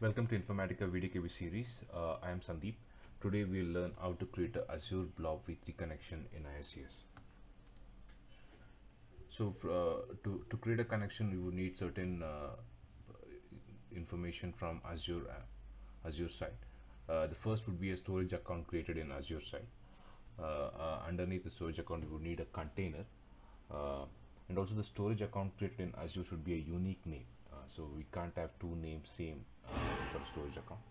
Welcome to Informatica VDKB Series. I am Sandeep. Today we will learn how to create an Azure Blob V3 connection in IICS. So to create a connection, we would need certain information from Azure side. The first would be a storage account created in Azure side. Underneath the storage account, we would need a container. And also the storage account created in Azure should be a unique name. So we can't have two names same for the storage account.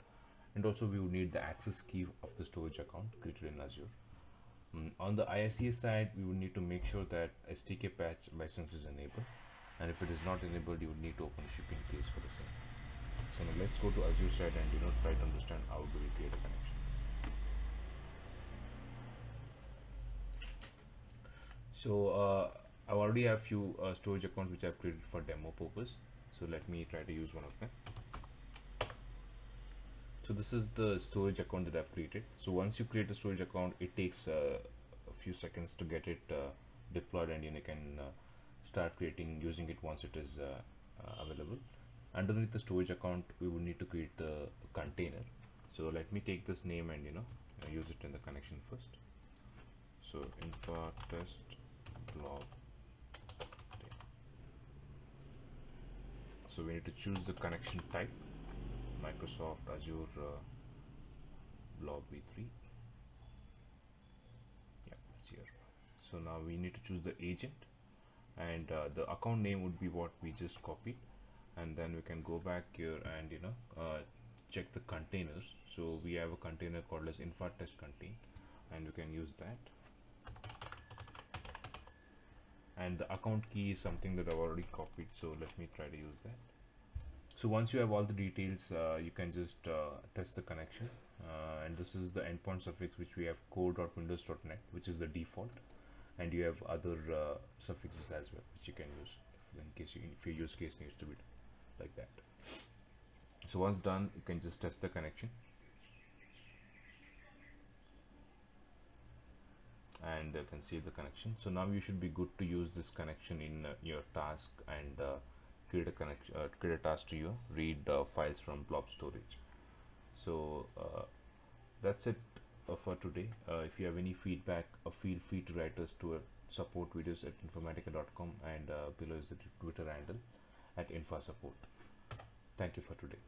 And also we would need the access key of the storage account created in Azure. On the IICS side, we would need to make sure that SDK patch license is enabled. And if it is not enabled, you would need to open a shipping case for the same. So now let's go to Azure side and try to understand how do we create a connection. So I already have few storage accounts which I've created for demo purpose. So let me try to use one of them. So this is the storage account that I've created. So once you create a storage account, it takes a few seconds to get it deployed, and you can start using it once it is available. Underneath the storage account, we would need to create the container. So let me take this name and use it in the connection first. So info test blob. So we need to choose the connection type, Microsoft Azure Blob V3. Yeah, it's here. So now we need to choose the agent, and the account name would be what we just copied. And then we can go back here and check the containers. So we have a container called as infra test contain, and we can use that. And the account key is something that I've already copied, so let me try to use that. So once you have all the details, you can just test the connection, and this is the endpoint suffix which we have, core.windows.net, which is the default, and you have other suffixes as well which you can use if your use case needs to be like that. So once done, you can just test the connection, and you can see the connection. So now you should be good to use this connection in your task and create a task to you read files from blob storage. So that's it for today. If you have any feedback, feel free to write us to supportvideos@informatica.com, and below is the Twitter handle @infasupport. Thank you for today.